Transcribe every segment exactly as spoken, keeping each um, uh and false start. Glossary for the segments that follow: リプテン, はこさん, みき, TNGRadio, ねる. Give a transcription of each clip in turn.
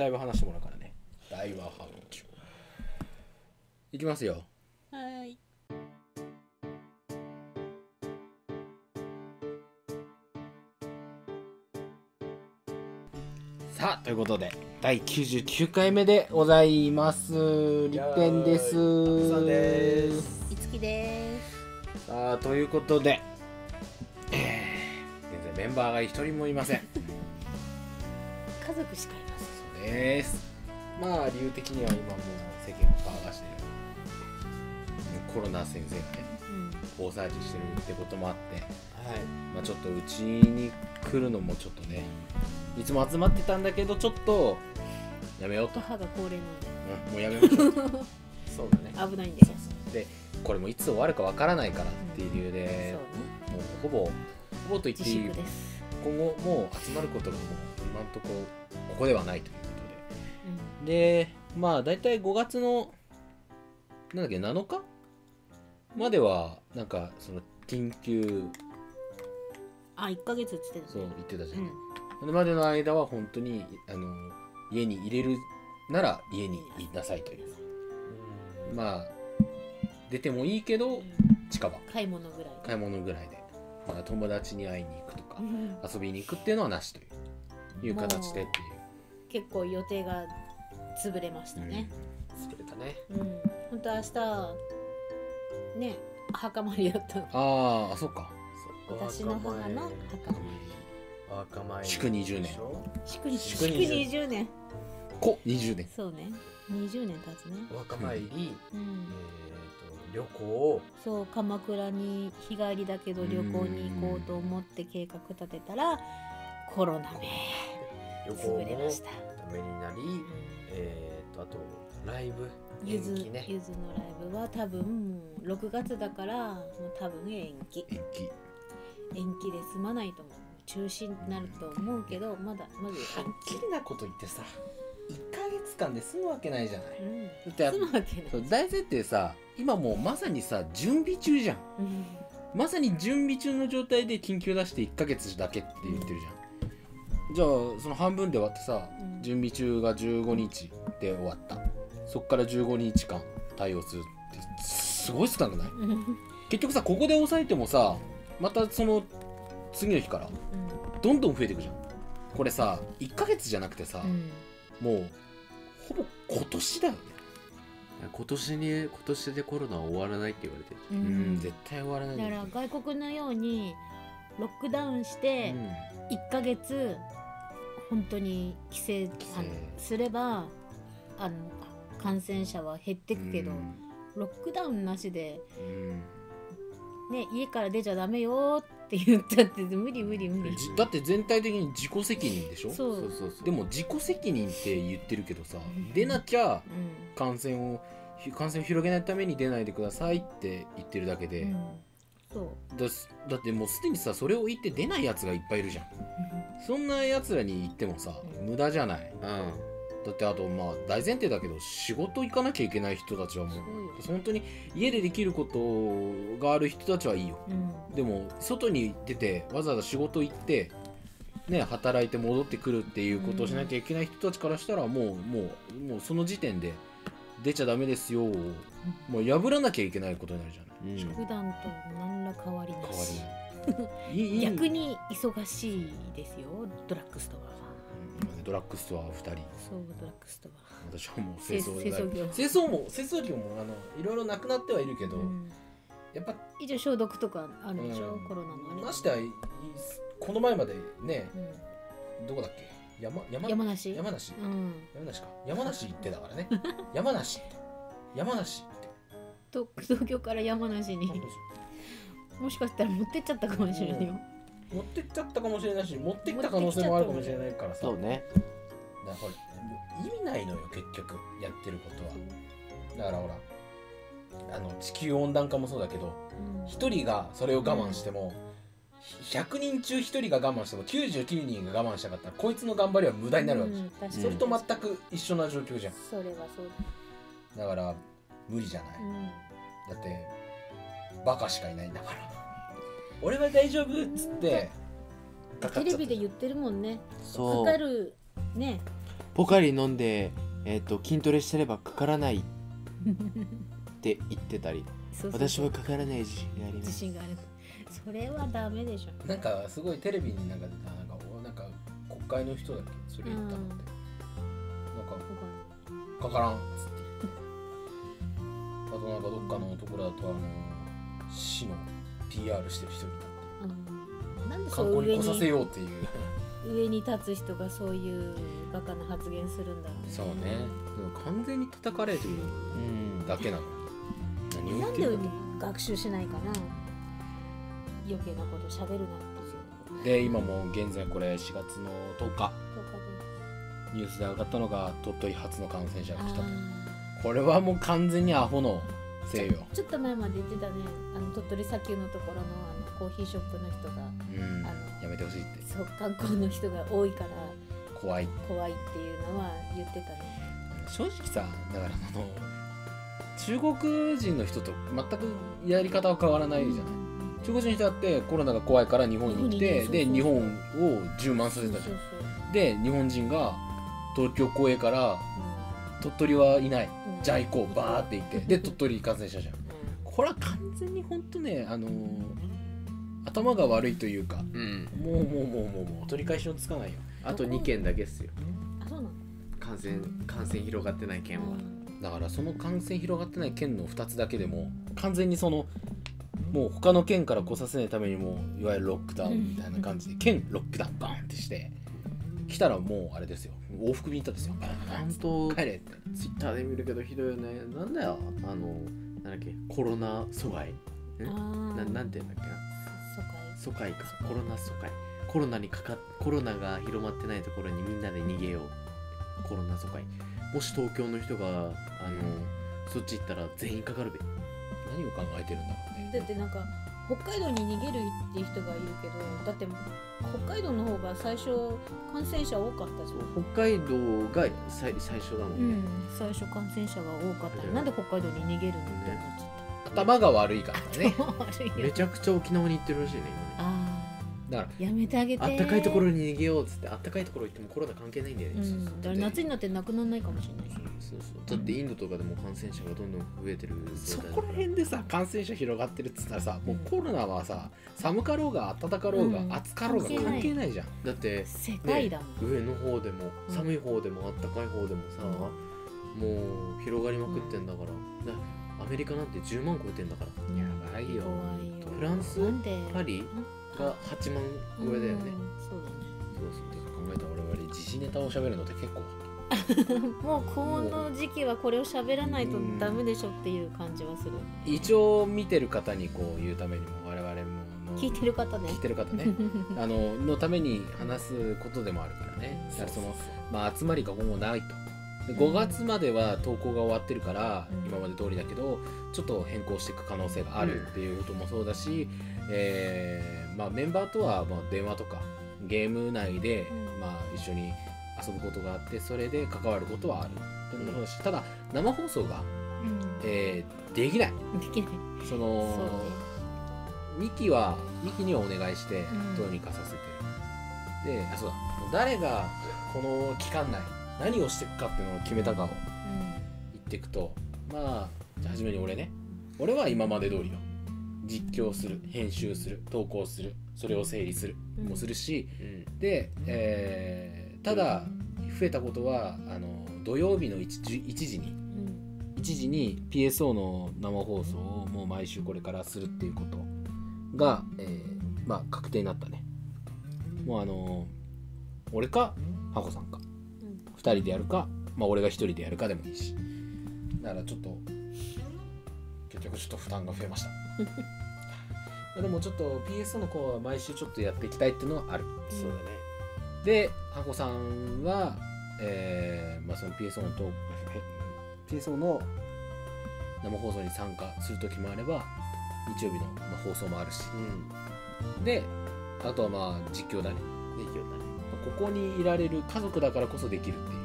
だいぶ話してもらうからね。だいぶ話いきますよ。はい、さあということで第きゅうじゅうきゅうかいめでございます。りっぺんです。さんです。いつきです。さあということで、えー、現在メンバーが一人もいません。家族しかいません。そうです。まあ理由的には今もう世間を騒がしてるコロナ先生がね、うん、大騒ぎしてるってこともあって、はい、まあ、ちょっとうちに来るのもちょっとね、いつも集まってたんだけどちょっとやめようと。母が高齢なんで、うん、もうやめよう。そうだね、危ないんで。そうそうで、これもいつ終わるかわからないからっていう理由で、うん、もうほぼほぼと言っていい、今後もう集まることがもう今のところここではないということで、うん、でまあだいたいごがつのなんだっけなのかまではなんかその緊急、あ、いっかげつって言ってた、ね、そう言ってたじゃん、うん、までの間は本当にあの家に入れるなら家にいなさいという、まあ出てもいいけど近場買い物ぐらい買い物ぐらいで、まあ、友達に会いに行くとか、うん、遊びに行くっていうのはなしという、いう形でっていう。結構予定が潰れましたね、うん、潰れたね、うん、本当は明日ね墓参りだったの。ああ、そっか、私の母の墓参り。祝にじゅうねん。祝にじゅうねん。こにじゅうねん。そうね。にじゅうねん経つね。若参り、うん、えーと、旅行。そう、鎌倉に日帰りだけど旅行に行こうと思って計画立てたらコロナで潰れました。ためになり、えーと、あとライブ。ゆず、ね、ゆずのライブは多分もうろくがつだからもう多分延期。延期。延期で済まないと思う。中止になると思うけど、まだまだはっきりなこと言ってさ、いっかげつかんで済むわけないじゃない、うん、だって済むわけない。大前提さ、今もうまさにさ準備中じゃん、うん、まさに準備中の状態で緊急出していっかげつだけって言ってるじゃん。じゃあその半分で終わってさ、うん、準備中がじゅうごにちで終わった。そっからじゅうごにちかん対応するってすごい少なくない？結局さ、ここで抑えてもさ、またその次の日からどんどん増えていくじゃん。これさいっかげつじゃなくてさ、うん、もうほぼ今年だよね。今年に今年でコロナは終わらないって言われてる、うん、うん、絶対終わらない。だから外国のようにロックダウンしていっかげつ本当に規制、うん、すればあの感染者は減ってくけど、うん、ロックダウンなしで、うん、ね、家から出ちゃダメよってって言ったって無理無理無理。だって全体的に自己責任でしょ。そうそうそうそう。でも自己責任って言ってるけどさ、出なきゃ感染を感染を広げないために出ないでくださいって言ってるだけで、うん、そうだ。だってもうすでにさ、それを言って出ないやつがいっぱいいるじゃん。そんなやつらに言ってもさ無駄じゃない、うん、だって。あとまあ大前提だけど仕事行かなきゃいけない人たちはもう本当に家でできることがある人たちはいいよ、うん、でも外に出てわざわざ仕事行って、ね、働いて戻ってくるっていうことをしなきゃいけない人たちからしたらもう、うん、もう、もうその時点で出ちゃダメですよ、うん、もう破らなきゃいけないことになるじゃない、うん、普段と何ら変わりないし逆に忙しいですよ、ドラッグストア。ドラッグストアふたり。そうドラッグストア。私はもう清掃で清掃も清掃業もあのいろいろなくなってはいるけど、うん、やっぱ一応消毒とかあるでしょ、うん、コロナのあれ。ましてはこの前までね、うん、どこだっけ 山, 山, 山梨山梨、うん、山梨か山梨行ってだからね山梨って山梨ってと東京から山梨にもしかしたら持ってっちゃったかもしれないよ、うん、持ってっちゃったかもしれないし、持ってきた可能性もあるかもしれないからさ。そうね。だからほら意味ないのよ結局やってることは。だからほらあの地球温暖化もそうだけど、一、うん、人がそれを我慢しても、うん、ひゃくにんちゅうひとりが我慢してもきゅうじゅうきゅうにんが我慢したかったらこいつの頑張りは無駄になるわけじゃん、うん、それと全く一緒な状況じゃん。それはそうだ。だから無理じゃない、うん、だってバカしかいないんだから。俺は大丈夫っつって、うん、テレビで言ってるもんね。そうかかるね。ポカリ飲んで、えー、と筋トレしてればかからないって言ってたりそうそうそう私はかからない自信があります自信があるそれはダメでしょ。なんかすごいテレビになんか出たなんかなんか国会の人だっけそれ言ったのって、うん、なんかかからんっつってあとなんかどっかのところだとあの市の ピーアール してる人みたいなって、うん、なんでそう上に観光に来させようっていう上に立つ人がそういうバカな発言するんだろうね。そうね。完全に叩かれてるだけなの。何を言ってるの？なんで学習しないかな。余計なこと喋るなって。で今も現在これしがつのとおか。ニュースで上がったのが鳥取初の感染者が来たと。これはもう完全にアホのせいよ。ちょっと前まで言ってたね。あの鳥取砂丘のところのあのコーヒーショップの人が、うん、あのやめてほしいって。そう観光の人が多いから。怖い怖いっていうのは言ってたね。正直さ、だからあの中国人の人と全くやり方は変わらないじゃない、うん、中国人の人だってコロナが怖いから日本に来て、うん、で日本を充満させたじゃん、そうそうそうで日本人が東京公営から、うん、鳥取はいない、うん、じゃあ行こうバーって行ってで鳥取感染者じゃん、うん、これは完全に本当ねあのー、頭が悪いというか、うん、もうもうもうもうもう取り返しのつかないよ。あとにけんだけっすよ。あ、そうなの？感染、感染広がってない県は。だからその感染広がってない県のふたつだけでも完全にそのもう他の県から来させないためにもういわゆるロックダウンみたいな感じで県ロックダウンバーンってして来たらもうあれですよ往復便行ったんですよ。本当帰れってツイッターで見るけどひどいよね。なんだよあのなんだっけコロナ疎外ん な, なんていうんだっけな疎外かコロナ疎外コロナにかかっコロナが広まってないところにみんなで逃げようコロナ疎開もし東京の人があのそっち行ったら全員かかるべ何を考えてるんだろうね。だってなんか北海道に逃げるっていう人がいるけどだって北海道の方が最初感染者多かったじゃん。北海道が 最, 最初だもんね、うん、最初感染者が多かった、うん、なんで北海道に逃げるのみたいなっちゃった頭が悪いからねめちゃくちゃ沖縄に行ってるらしいね今ね。あだからやめてあげてあったかいところに逃げようっつってあったかいところ行ってもコロナ関係ないんだよね、うん、だから夏になってなくならないかもしれない、うん、そうそうだってインドとかでも感染者がどんどん増えてるそこら辺でさ感染者広がってるっつったらさ、うん、もうコロナはさ寒かろうが暖かろうが、うん、暑かろうが関係ないじゃん、うん、だって世界だもん、ね、上の方でも寒い方でもあったかい方でもさ、うん、もう広がりまくってんだから、うん、だからアメリカなんてじゅうまん超えてんだからやばいよフランスパリがはちまん超えだよね。そうだね。どうするって考えたら我々時事ネタを喋るのって結構もう高温の時期はこれを喋らないとダメでしょっていう感じはする。一応見てる方にこう言うためにも我々も聞いてる方ね聞いてる方ねあののために話すことでもあるからね。だからそのまあ集まりが今後ないと。ごがつまでは投稿が終わってるから、うん、今まで通りだけどちょっと変更していく可能性があるっていうこともそうだし、うんえーまあ、メンバーとはまあ電話とかゲーム内でまあ一緒に遊ぶことがあってそれで関わることはあるっていうのもただ生放送が、うんえー、できないできないそのそうミキはミキにはお願いしてどうにかさせて、うん、であそうだ誰がこの期間内何をしていくかっていうのを決めたかを言っていくと、うん、まあじゃあ初めに俺ね俺は今まで通りよ実況する編集する投稿するそれを整理する、うん、もするし、うん、で、えー、ただ増えたことはあの土曜日の いちじに、うん、いちじに ピーエスオー の生放送をもう毎週これからするっていうことが、えー、まあ確定になったね。もうあの俺かハコさんかふたりでやるか、まあ、俺がひとりでやるかでもいいしだからちょっと結局ちょっと負担が増えましたでもちょっと ピーエスオー の子は毎週ちょっとやっていきたいっていうのはある、うん、そうだね。で、ハコさんは、えーまあ、その ピーエスオー のと ピーエスオー の生放送に参加する時もあれば日曜日の放送もあるし、うん、で、あとはまあ実況だね実況だねここにいられる家族だからこそできるっていう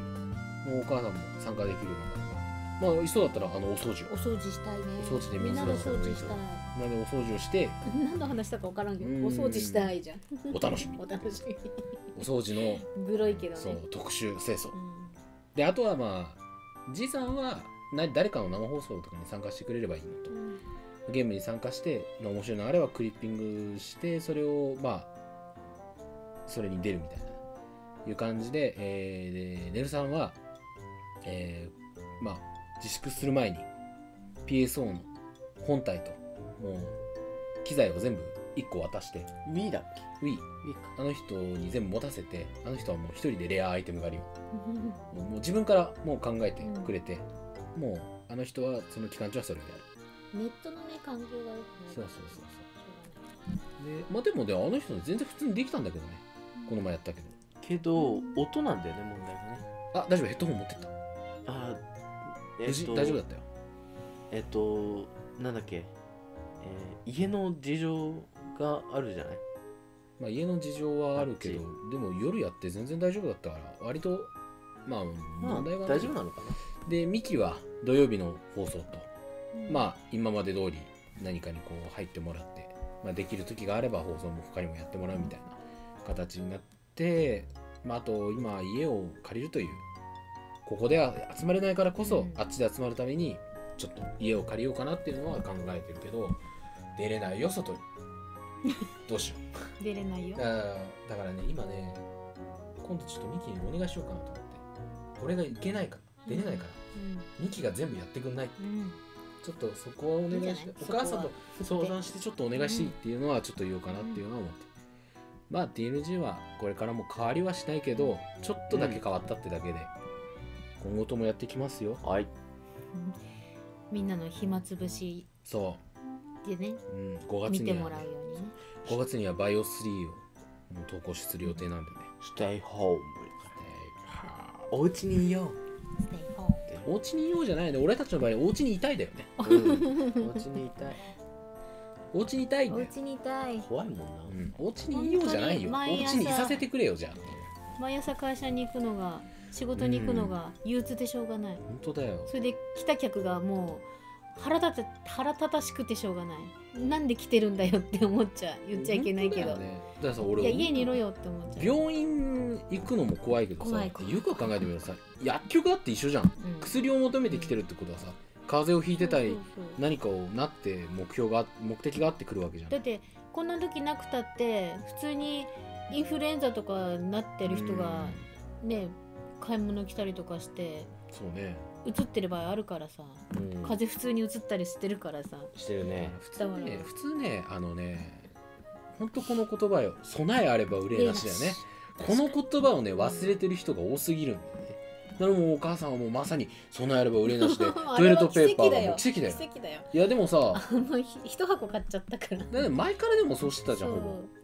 もうお母さんも参加できるのかなまあいっそだったらあのお掃除をお掃除したいねお掃除でみんなでお掃除したいみんなでお掃除をして何の話したか分からんけどお掃除したいじゃんお楽しみお楽しみお掃除のグロいけどねそう特集清掃、うん、で、あとはまあじいさんは誰かの生放送とかに参加してくれればいいのと、うん、ゲームに参加して面白いのあればクリッピングしてそれをまあそれに出るみたいないう感じで、えー、でねるさんは、えー、まあ自粛する前に ピーエスオー の本体ともう機材を全部いっこ渡して Wii だっけ Wii あの人に全部持たせて、あの人はもう一人でレアアイテム狩りをもう自分からもう考えてくれて、うん、もうあの人はその期間中はそれをやる。ネットのね環境が良くない。そうそうそうそう、ね、でまあでもねあの人全然普通にできたんだけどね、うん、この前やったけどけど音なんだよね問題がね。あ大丈夫、ヘッドホン持ってった。あ、えー、大丈夫だったよ。えっとなんだっけ、えー、家の事情があるじゃない。まあ家の事情はあるけどでも夜やって全然大丈夫だったから割とまあ問題が大丈夫なのかな。でミキは土曜日の放送と、うん、まあ今まで通り何かにこう入ってもらって、まあ、できる時があれば放送も他にもやってもらうみたいな形になって、まあ、あと今家を借りるという、ここでは集まれないからこそ、うん、あっちで集まるためにちょっと家を借りようかなっていうのは考えてるけど出れないよ外に。どうしよう出れないよ。だからね今ね今度ちょっとミキにお願いしようかなと思って、俺が行けないから出れないから、うん、ミキが全部やってくんないって、うん、ちょっとそこはお願いして、お母さんと相談してちょっとお願いしてっていうのはちょっと言おうかなっていうのは思って、うん、まあ ティーエヌジー はこれからも変わりはしないけどちょっとだけ変わったってだけで、うん、今後ともやってきますよ。はい、うん、みんなの暇つぶしそうでね、うん、ごがつにはね、見てもらうようにね。ごがつにはバイオスリーをもう投稿する予定なんでね。ステイホーム、おうちにいよう、ステイホーム、おうちにいようじゃないね。俺たちの場合おうちにいたいだよね、うん、おうちにいたい、おうちにいたい、おうちにいたい、怖いもんな、うん、おうちにいようじゃないよ、おうちにいさせてくれよ。じゃあ毎朝会社に行くのが、仕事に行くのが憂鬱でしょうがない。本当だよ。それで来た客がもう腹立て腹立たしくてしょうがない。なんで来てるんだよって思っちゃう。言っちゃいけないけど、だ、ね、だからさ俺いや家にいろよって思っちゃう。病院行くのも怖いけどさ、よく考えてみるとさ薬局だって一緒じゃん、うん、薬を求めてきてるってことはさ、風邪をひいてたり何かをなって目標が目的があってくるわけじゃん。だってこんな時なくたって普通にインフルエンザとかなってる人がね買い物来たりとかしてそうね映ってる場合あるからさ、うん、風邪普通に映ったりしてるからさ、してるね。普通ね、普通ね、あのね、本当この言葉よ、備えあれば憂いなしだよね。この言葉をね忘れてる人が多すぎるんだよね。だからもうお母さんはもうまさに備えあれば憂いなしで、トイレットペーパーはもう奇跡だよ。奇跡だよ。いやでもさ、あの一箱買っちゃったから。だから前からでもそうしてたじゃん。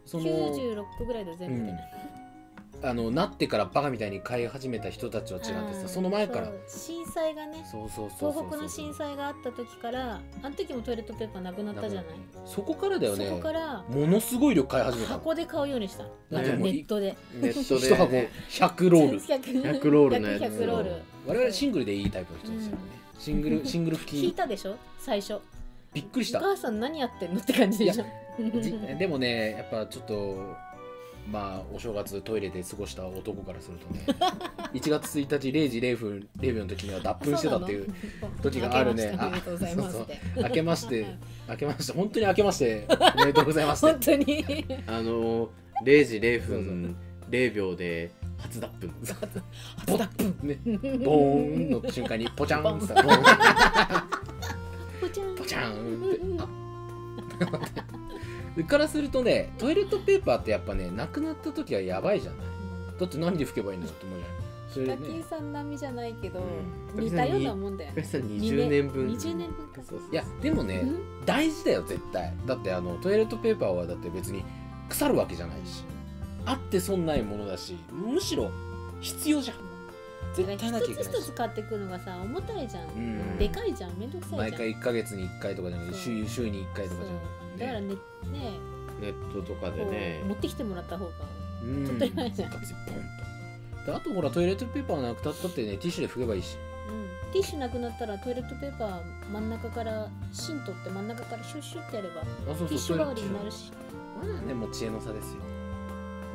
そう。きゅうじゅうろっこぐらいで全部で。うんあのなってからバカみたいに買い始めた人たちは違ってさ、その前から震災がね、東北の震災があった時から、あの時もトイレットペーパーなくなったじゃない。そこからだよね。そこからものすごい量買い始めた。箱で買うようにした。ネットでネットで一箱ひゃくロールひゃくロールのやつ。我々シングルでいいタイプの人ですよね。シングルシングル吹き聞いたでしょ最初。びっくりした。お母さん何やってんのって感じでしょ。でもねやっぱちょっとまあお正月トイレで過ごした男からするとねいちがつついたちれいじれいふんれいびょうの時には脱粉してたっていう時があるね。あ、そうそう明けまして明けまして本当に明けましておめでとうございます本当にあのれいじれいふんれいびょうで初脱粉初脱粉ねボーンの瞬間にポチャンってさ、ポチャンポチャンってあからするとね、トイレットペーパーってやっぱね、なくなった時はやばいじゃない。だって何で拭けばいいんだろうって思うじゃない。滝井さん並みじゃないけど、似たようなもんだよね。にじゅうねんぶんにじゅうねんぶんか。いや、でもね、大事だよ絶対。だってあのトイレットペーパーはだって別に腐るわけじゃないし、あって損ないものだし、むしろ必要じゃん。絶対なきゃいけないし。一つ一つ買ってくのがさ、重たいじゃん。でかいじゃん、めんどくさいじゃん。毎回いっかげつにいっかいとかじゃなくて、週にいっかいとかじゃなくて。だから ね, ねネットとかでね持ってきてもらった方が取ってないじゃん。ポンとであとほらトイレットペーパーなくなったってねティッシュで拭けばいいし、うん、ティッシュなくなったらトイレットペーパー真ん中から芯取って真ん中からシュッシュッってやればそうそうティッシュ代わりになるし、まだねもう知恵の差ですよ。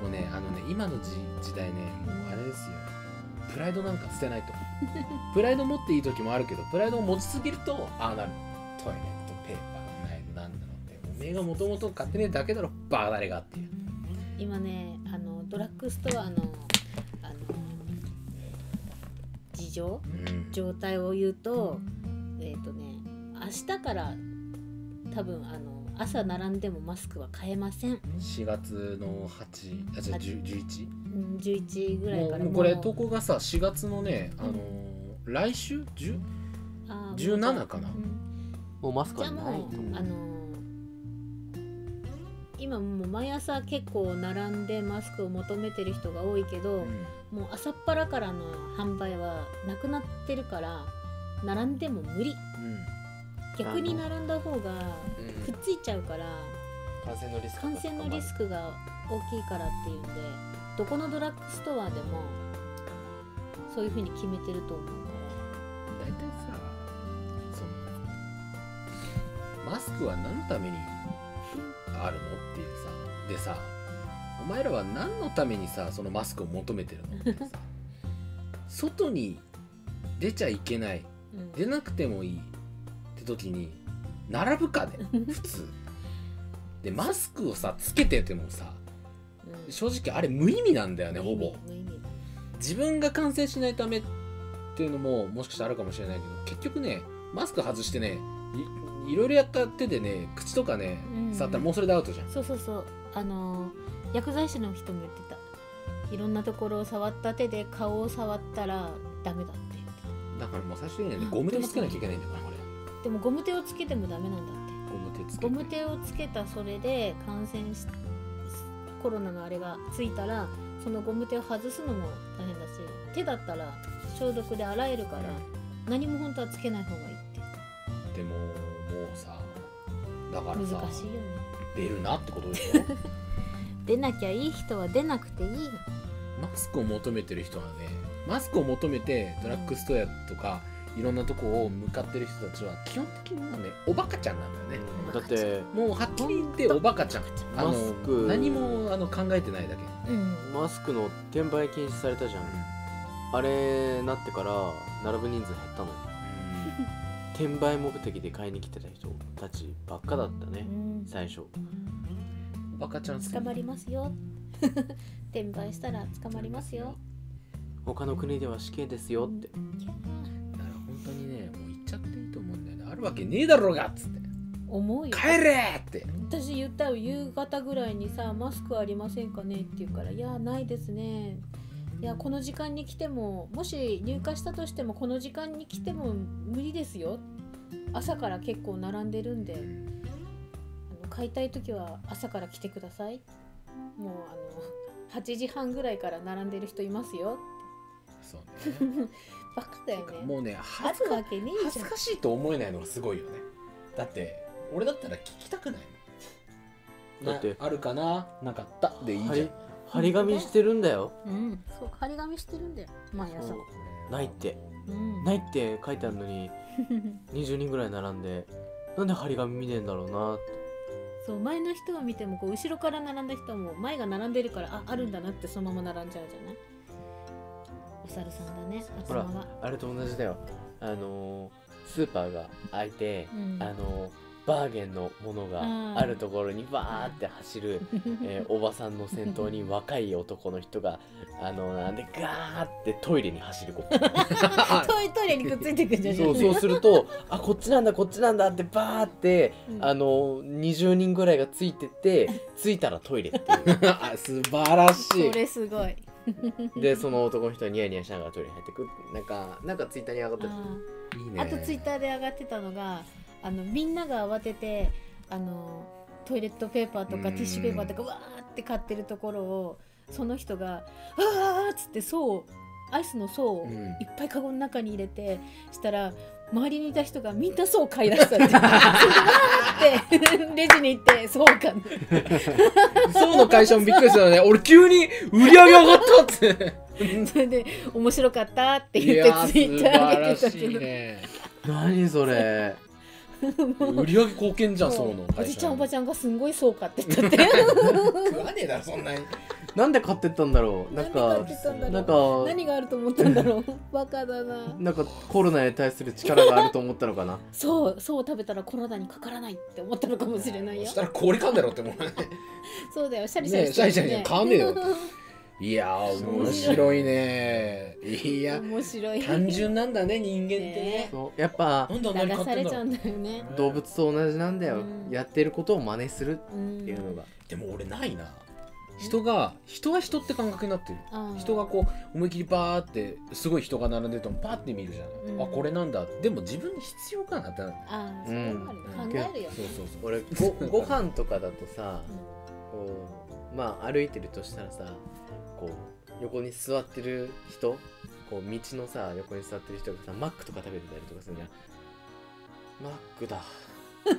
もうねあのね今の時代ねもうあれですよ、プライドなんか捨てないと思う。プライド持っていい時もあるけど、プライドを持ちすぎるとああなる。トイレットペーパーないのなんだろうって、おめえがもともと買ってねえだけだろバカだれがっていう。今ね、あのドラッグストアのあの事情、うん、状態を言うと、えっとね、明日から多分あの朝並んでもマスクは買えません。しがつのはち、あ、じゃあじゅういち、うん、じゅういちぐらいからもうもうこれ投稿がさしがつのね、あのーうん、来週じゅう、あじゅうななかな、うん、もうマスクはないと思う。あのー、今もう毎朝結構並んでマスクを求めてる人が多いけど、うん、もう朝っぱらからの販売はなくなってるから並んでも無理、うん、逆に並んだ方がくっついちゃうから、うん、感染のリスクが感染のリスクが大きいからっていうんで、どこのドラッグストアでもそういう風に決めてると思う。だいたいさ、そのマスクは何のためにあるのっていうさ、でさ、お前らは何のためにさそのマスクを求めてるのってさ外に出ちゃいけない、うん、出なくてもいい時に並ぶかね普通でマスクをさつけててもさ、うん、正直あれ無意味なんだよね。ほぼ自分が感染しないためっていうのももしかしたらあるかもしれないけど、結局ねマスク外してね い, いろいろやった手でね口とかね、うん、触ったらもうそれでアウトじゃん。そうそうそう、あのー、薬剤師の人も言ってた。いろんなところを触った手で顔を触ったらダメだって言ってた。だからもう最初にねゴム手もつけなきゃいけないんだから。でもゴム手をつけてもダメなんだって。ゴム手つけて。ゴム手をつけた、それで感染し、コロナのあれがついたらそのゴム手を外すのも大変だし、手だったら消毒で洗えるから、うん、何も本当はつけない方がいいって。でももうさ、だからさ難しいよね。出るなってことでしょ。出なきゃいい人は出なくていい。マスクを求めてる人はね、マスクを求めてドラッグストアとか、うん、いろんなとこを向かってる人たちは基本的にはねおバカちゃんなんだよね。だってもうはっきり言っておバカちゃん。あのマスク何もあの考えてないだけ、うん、マスクの転売禁止されたじゃん、うん、あれなってから並ぶ人数減ったの、うん、転売目的で買いに来てた人たちばっかだったね、うん、最初バカちゃん捕まりますよ転売したら捕まりますよ、他の国では死刑ですよって、うん、本当にね、もう言っちゃっていいと思うんだよね。あるわけねえだろうがっつって思うよ。帰れって私言ったよ。夕方ぐらいにさ、マスクありませんかねって言うから、いやないですね、いやこの時間に来ても、もし入荷したとしてもこの時間に来ても無理ですよ、朝から結構並んでるんで、あの買いたい時は朝から来てください、もうあのはちじはんぐらいから並んでる人いますよ。そうねバカだよね。もうね恥ずか、恥ずかしいと思えないのがすごいよね。だって俺だったら聞きたくないもん。だってあるかななかったでいいじゃん。張り紙してるんだよ。うん、そう張り紙してるんだよ。毎朝。ないって、うん、ないって書いてあるのににじゅうにんぐらい並んで、なんで張り紙見ねえんだろうなって。そう前の人を見てもこう後ろから並んだ人も前が並んでるから、ああるんだなってそのまま並んじゃうじゃない。お猿さんだね。ほらあれと同じだよ。あのー、スーパーが開いて、うん、あのー、バーゲンのものがあるところにバーって走る、えー、おばさんの先頭に若い男の人があのー、なんでガーってトイレに走る子トイ、トイレにくっついてくんじゃないそう、そうするとあこっちなんだこっちなんだってバーって、うん、あのー、にじゅうにんぐらいがついてて着いたらトイレっていう素晴らしい。それすごいでその男の人はニヤニヤしながらトイレ入ってくって、なんかなんかツイッターに上がってた。いいね。あとツイッターで上がってたのが、あのみんなが慌ててあのトイレットペーパーとかティッシュペーパーとかわーって買ってるところを、その人があーっつって層、アイスの層をいっぱいカゴの中に入れて、したら周りにいた人がみんなそう買い出したってわーってレジに行ってそうかそうの会社もびっくりしたよね。俺急に売り上げ上がったってそれで面白かったって言ってツイッター上げてたけど、いやー素晴らしいね何それ売り上げ貢献じゃん。そうのおじちゃんおばちゃんがすんごいそう買ってたって食わねえだろそんなになんで買ってったんだろう。なんかなんか何があると思ったんだろう。バカだな。なんかコロナに対する力があると思ったのかな。そうそう、食べたらコロナにかからないって思ったのかもしれないよ。そしたら氷かんだろって思うね。そうだよ、シャリシャリシャリシャリ変わんねえよ。いや面白いね。いや面白い、単純なんだね人間ってね。そうやっぱ流されちゃうんだよね。動物と同じなんだよ、やってることを真似するっていうのが。でも俺ないな、人が人は人って感覚になってる。人がこう思いっきりバーってすごい人が並んでるとパーって見るじゃん。あ、これなんだ。でも自分に必要かなってなる。ああ、それもある。考えるよね。そうそうそう。俺ごご飯とかだとさ、こうまあ歩いてるとしたらさ、こう横に座ってる人、こう道のさ横に座ってる人がさマックとか食べてたりとかするじゃ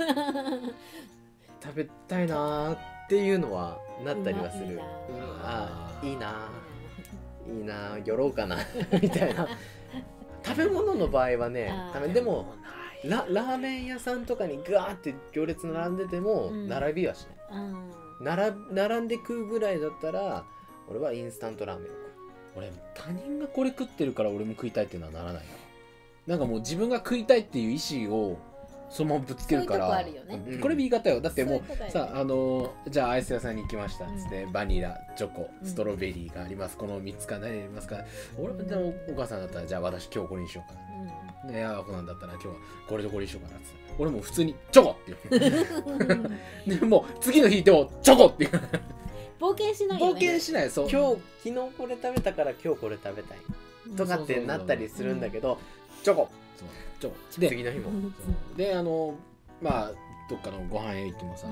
ん。マックだ。食べたいなーっていうのはなったりはする。ああ、いいなーいいなー寄ろうかなみたいな。食べ物の場合はね、でもラーメン屋さんとかにガーって行列並んでても並びはしない。並んで食うぐらいだったら俺はインスタントラーメンを食う。俺他人がこれ食ってるから俺も食いたいっていうのはならないな。なんかもう自分が食いたいっていう意思をそのままぶつけるから。これ B 型よ。だってもうさ、あのじゃあアイス屋さんに行きましたっつって、バニラチョコストロベリーがあります、このみっつか何ありますか。俺でもお母さんだったらじゃあ私今日これにしようかな、であこなんだったら今日はこれとこれにしようかなっつって、俺もう普通にチョコっていう。でも次の日でもチョコっていう。冒険しないよね。冒険しない。そう、今日昨日これ食べたから今日これ食べたいとかってなったりするんだけど、チョコで次の日もで、あのまあどっかのご飯屋行ってもさ、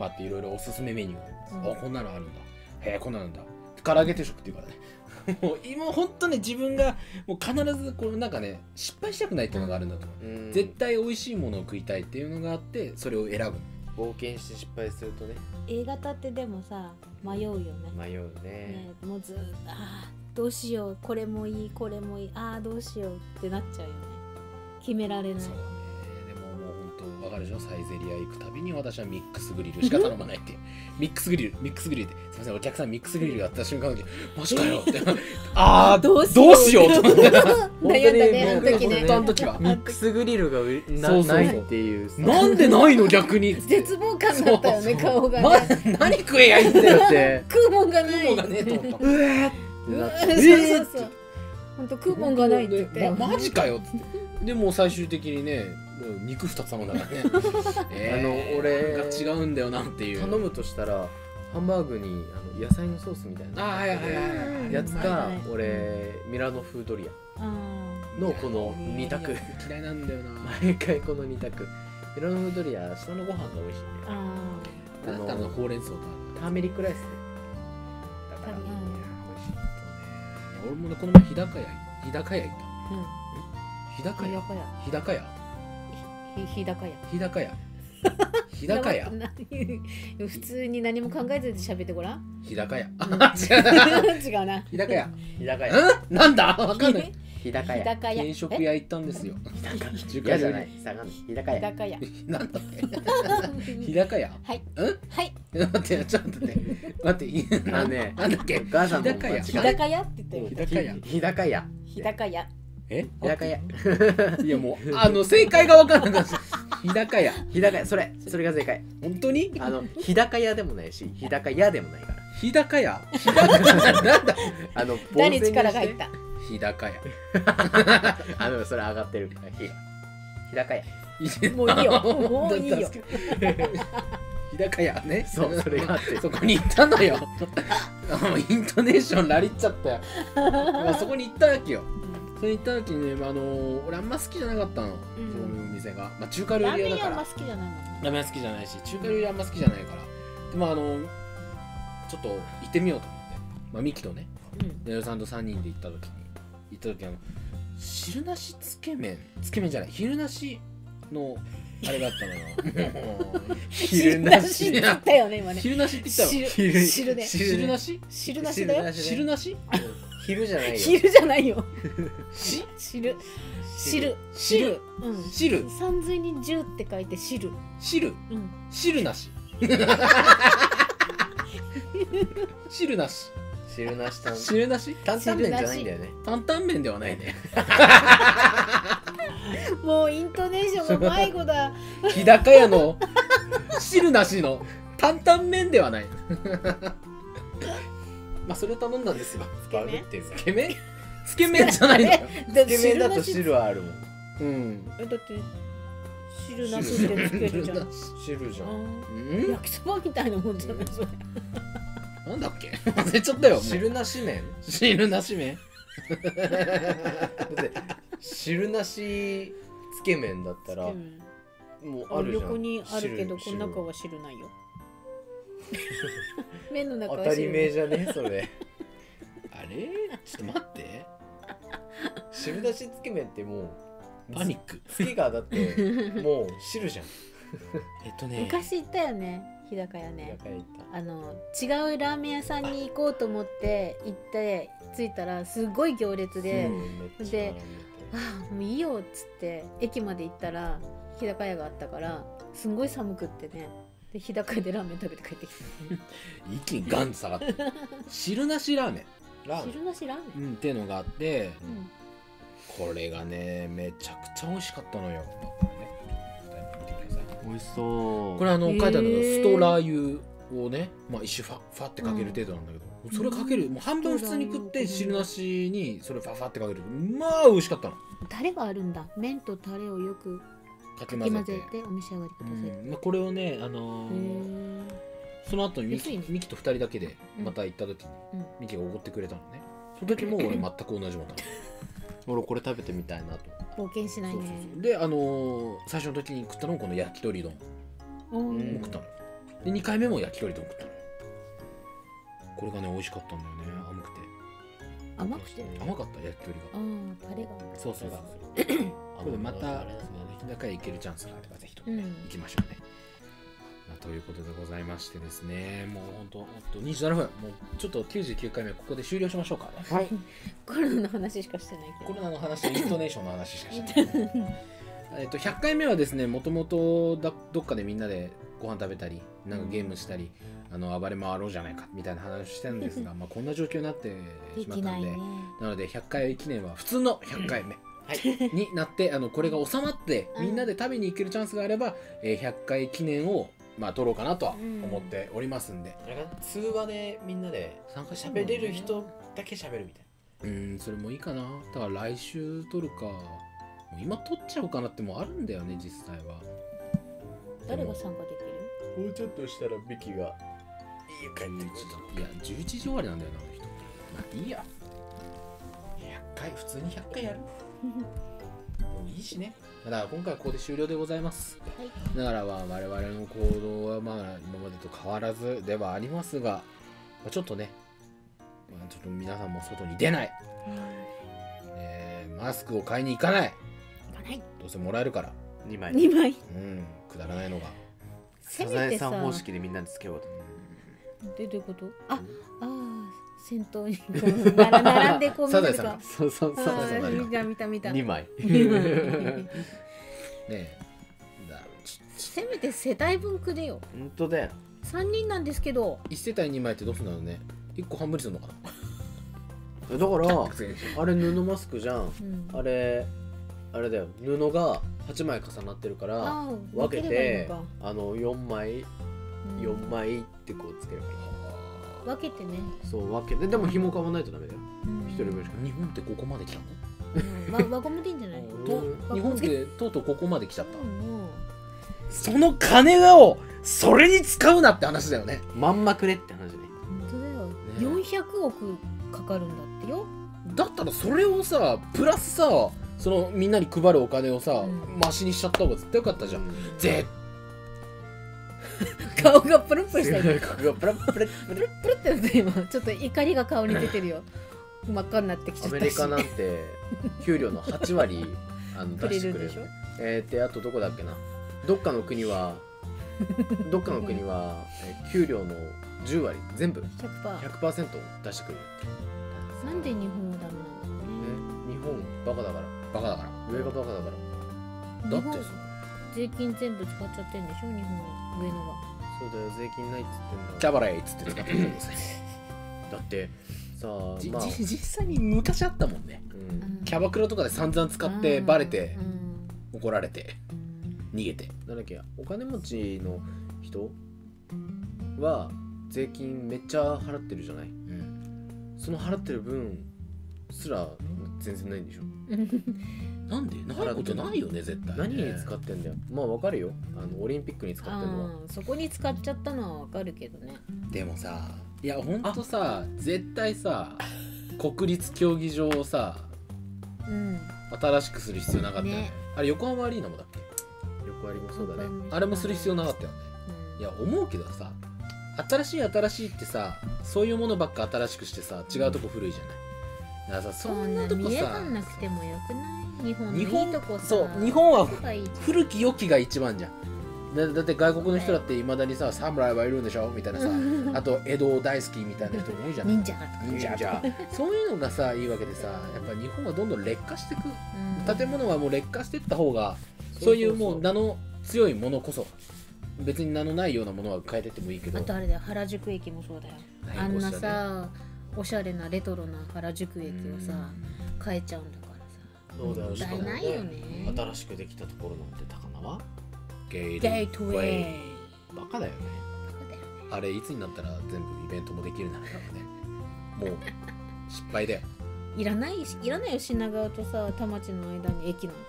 バッていろいろおすすめメニューがある。あ、こんなのあるんだ、へえこんなのあるんだ、唐揚げ定食っていうからね。もう今本当ね、自分がもう必ずこのなんかね、失敗したくないっていうのがあるんだと思う。絶対美味しいものを食いたいっていうのがあって、それを選ぶ。冒険して失敗するとね。 A 型ってでもさ迷うよね。迷うね。もうずっとあどうしよう、これもいいこれもいい、あどうしようってなっちゃうよね。決められない。そうね。でももう本当わかるでしょ。サイゼリア行くたびに私はミックスグリルしか頼まないって。ミックスグリル、ミックスグリルって、すみませんお客さんミックスグリルがあった瞬間にマジかよって。ああどうしようと思って。悩んだね。あの時はミックスグリルがないっていう。なんでないの逆に。絶望感だったよね顔が。何食えやいってだって。食うもんがない。食うもんがねえと思った。うえーってなって。本当クーポンがないって言って、ま、マジかよっつって。でも最終的にね、肉ふたつ頼んだからね。あの俺が違うんだよなっていう。頼むとしたらハンバーグにあの野菜のソースみたいなやつか、俺ミラノ風ドリアのこのに択。嫌いなんだよな毎回このに択。ミラノ風ドリア、下のご飯が美味しいんだよ。あのほうれん草とターメリックライスだからね。俺もね、この前日高屋日高屋行った。日高屋日高屋日高屋日高屋日高屋。普通に何も考えずに喋ってごらん。日高屋。違うな。日高屋日高屋。うん、なんだわかんない。日高屋定食屋行ったんですよ。日高屋じゃない。日高屋。日高屋。なんだっけ。日高屋。はい。うんはい。待ってちょっとね、待って、あのね、なんだっけ、お母さんも日高屋日高屋って言ってる。日高屋日高屋え日高屋。いやもうあの正解が分からない。日高屋日高屋、それそれが正解。本当にあの日高屋でもないし日高屋でもないから。日高屋日高屋なんだ。あの誰力が入った。日高屋。あのそれ上がってるから日高屋。もういいよもういいよ。日高屋ね、そう、それがあってそこに行ったのよ。イントネーションラリっちゃったよ。そこに行ったわけよ。それに行った時にね、あの俺あんま好きじゃなかったの、その店が。まあ中華料理屋だからラーメンあんま好きじゃないの。ラーメン好きじゃないし中華料理あんま好きじゃないから、でもあのちょっと行ってみようと思って、まあミキとね、ねるさんとさんにんで行った時に行った時あの汁なしつけ麺つけ麺じゃない昼なしのあれだったのよ。昼なしって言ったよね今ね。昼なしって言ったよ。昼ね。昼なし？昼なしだよ。昼なし？昼じゃないよ。昼じゃないよ。し？汁。汁。汁。うん。汁。さんずいに汁って書いて汁。汁。うん。汁なし。汁なし。汁なし担々麺。汁なし担々麺じゃないんだよね。担々麺ではないね。もうイントネーションが迷子だ。日高屋の汁なしの担々麺ではない。まあそれを頼んだんですよ。つけ麺っていうか。つけ麺？つけ麺じゃないのよ。つけ麺だと汁はあるもん。うん。えだって汁なしでつけるじゃん。汁じゃん。焼きそばみたいなもんじゃないそれ。なんだっけ忘れちゃったよ。汁なし麺。汁なし麺。汁なしつけ麺だったらもうあるじゃん。横にあるけどこの中は汁ないよ。麺の中は汁。当たり前じゃねえそれ。あれちょっと待って。汁なしつけ麺ってもうパニック。つけがだってもう汁じゃん。えっとね。昔行ったよね日高屋ね。あの違うラーメン屋さんに行こうと思って行って着いたらすごい行列でで。ああもういいよっつって駅まで行ったら日高屋があったからすんごい寒くってねで日高屋でラーメン食べて帰ってきた。一気にガンと下がって汁なしラーメンラーメン汁なしラーメン、うん、っていうのがあって、うん、これがねめちゃくちゃ美味しかったのよ。美味しそう。これあの書いてあるのがストラー油をね、まあ、一種ファッファッってかける程度なんだけど、うんそれかけるもう半分普通に食って汁なしにそれファファってかけるまあ美味しかったの。タレがあるんだ。麺とタレをよくかき混ぜてお召し上がりください、うんまあ、これをねあのー、その後にミキ、ミキとふたりだけでまた行った時に、うん、ミキがおごってくれたのね。その時も俺全く同じもの俺これ食べてみたいなと。冒険しないね。そうそうそうであのー、最初の時に食ったのこの焼き鳥丼も食ったのでにかいめも焼き鳥丼食ったの。これがね美味しかったんだよね。甘くて甘くて甘かった焼き鳥がああタレがそうそうそう。また日高屋行けるチャンスがあればぜひともね行きましょうね。ということでございましてですねもうほんとにじゅうななふんもうちょっときゅうじゅうきゅうかいめここで終了しましょうか。はいコロナの話しかしてない。コロナの話イントネーションの話しかしてない。ひゃっかいめはですねもともとどっかでみんなでご飯食べたりなんかゲームしたりあの暴れ回ろうじゃないかみたいな話してるんですがまあこんな状況になってしまったんで な,、ね、なのでひゃっかい記念は普通のひゃっかいめになってあのこれが収まってみんなで食べに行けるチャンスがあれば、えー、ひゃっかい記念をまあ撮ろうかなとは思っておりますんで、うん、通話でみんなで喋れる人だけ喋るみたいな、ね、うんそれもいいかな。だから来週撮るかもう今撮っちゃおうかなってもあるんだよね実際は。誰が参加できる？もうちょっとしたらビキが家帰ってくる。いやじゅういちじ終わりなんだよなあの人。まあいいやひゃっかい普通にひゃっかいやるもういいしね。だから今回はここで終了でございます、はい、だからは我々の行動はまあ今までと変わらずではありますが、まあ、ちょっとね、まあ、ちょっと皆さんも外に出ない、えー、マスクを買いに行かない行かない。どうせもらえるからにまいにまいうんくだらないのがサザエさん方式でみんなにつけようと。どういうこと？あ、あ先頭に並んでこう見るか。そうそうそうそう見た見た見たにまいねえせめて世代分くでよ。ほんとだよさんにんなんですけどいち世帯にまいってどうするんだろうね。いっこ半分にするのかな。だからあれ布マスクじゃん。あれあれだよ布がはちまい重なってるから分けてあのよんまいよんまいってこうつければいい。分けてね。そう分けてでも紐買わないとダメだよ。ひとりぶんしか。日本ってここまで来たの？輪ゴムでいいんじゃない？日本ってとうとうここまで来ちゃった。その金をそれに使うなって話だよね。まんまくれって話ね。本当だよ。よんひゃくおくかかるんだってよ。だったらそれをさプラスさそのみんなに配るお金をさ、うん、マシにしちゃった方が絶対よかったじゃん。うん、ぜ顔がプルプルしたよ。顔がプルプルプルプルってなって今ちょっと怒りが顔に出てるよ。真っ赤になってきちゃったし。アメリカなんて給料のはちわりあの出してくれる。えー、であとどこだっけな。どっかの国はどっかの国は給料のじゅうわり全部 ひゃくパーセント 出してくれる。なんで日本はダメなんだろうね。日本バカだから。バカだから上がバカだからだって税金全部使っちゃってんでしょ日本は上のは。そうだよ税金ないっつってんだキャバレーっつって使ってんだだってそうじ、まあ、実際に昔あったもんね、うん、キャバクラとかで散々使ってバレて、うん、怒られて逃げて、なんだっけ、お金持ちの人は税金めっちゃ払ってるじゃない、うん、その払ってる分すら全然ないんでしょなんでないことないよね絶対、ね、何に使ってんだよ。まあわかるよ、あのオリンピックに使ってるのは、そこに使っちゃったのはわかるけどね。でもさ、いやほんとさ絶対さ国立競技場をさ、うん、新しくする必要なかったよね、ね、あれ横浜アリーナもだっけ、横アリもそうだね、あれもする必要なかったよね、うん、いや思うけどさ、新しい新しいってさ、そういうものばっか新しくしてさ、違うとこ古いじゃない、だからさ、そんなとこさ見え張んなくてもよくない、日本のいいとこさ、そう日本は古き良きが一番じゃん。だ, だって外国の人だっていまだにさ、侍はいるんでしょみたいなさ、あと江戸大好きみたいな人も多いじゃん。忍者だとか。忍者。そういうのがさいいわけでさ、やっぱ日本はどんどん劣化していく、うん。建物はもう劣化していった方が、そういうもう名の強いものこそ、別に名のないようなものは変えてってもいいけど。あとあれだよ、原宿駅もそうだよ。あんなさ、おしゃれなレトロな原宿駅をさ、変えちゃうんだからさ。そうだよ。もったいないよね。新しくできたところなんて高輪？ゲイトウェイバカだよね、あれいつになったら全部イベントもできるなんだろうねもう失敗だよ、いらないいらないよ、品川とさ田町の間に駅なんて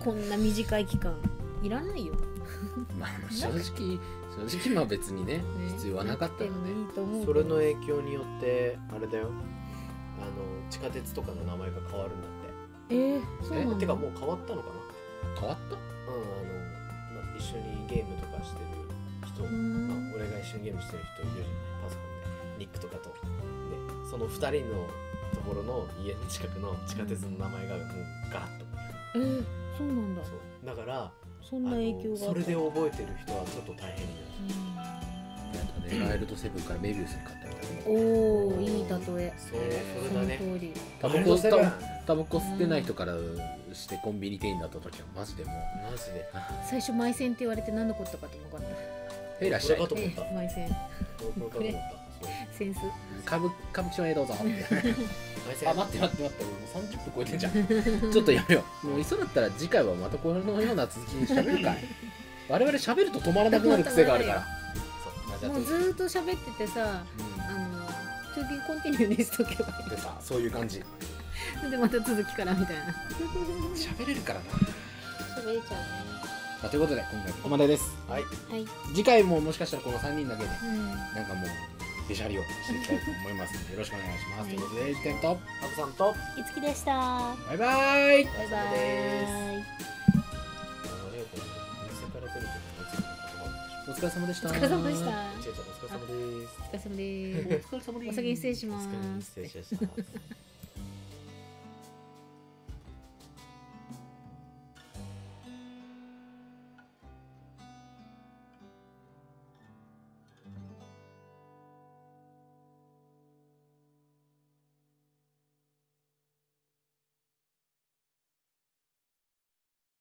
こんな短い期間いらないよまあ正直正直まあ別に ね, ね必要はなかったよね。それの影響によってあれだよ、あの地下鉄とかの名前が変わるんだって。えー、そうなんだ。てかもう変わったのかな、変わった、うん、あの一緒にゲームとかしてる人、まあ、俺が一緒にゲームしてる人いるじゃない、パソコンでニックとかと、でそのふたりのところの家の近くの地下鉄の名前がもうガラッと、えー、そうなんだ、そうだからそんな影響が、それで覚えてる人はちょっと大変になる、なんかね、ワイルドセブンからメビウスに買ったみたいな、おー、いい例え、そう、それだね、その通り。タバコ吸ったタバコ吸ってない人からしてコンビニ店員だった時はマジでもうマジで最初マイセンって言われて何のことかって分かんない。えいらっしゃい。マイセン。これセンス。株株式はどうぞ。あ待って待って待って、もうさんじゅっぷん超えてんじゃん。ちょっとやめよう。もういそだったら次回はまたこのような続きに喋るかい。我々喋ると止まらなくなる癖があるから。そうもうずっと喋っててさ、うん、あの中銀コンティニューにしとけばいい。でさそういう感じ。でまた続きからみたいな喋れるからな、喋れちゃうね、まあ、ということで今回ここまでです、はいはい、次回ももしかしたらこのさんにんだけで、うん、なんかもうべしゃりをしていきたいと思いますよろしくお願いします、はい、ということで、いち点とあこさんといつきでした。バイバイバイバイ、お疲れ様でした。お疲れ様でした。お疲れ様です。お疲れ様です。お疲れ様です。お先に失礼します。お先に失礼します。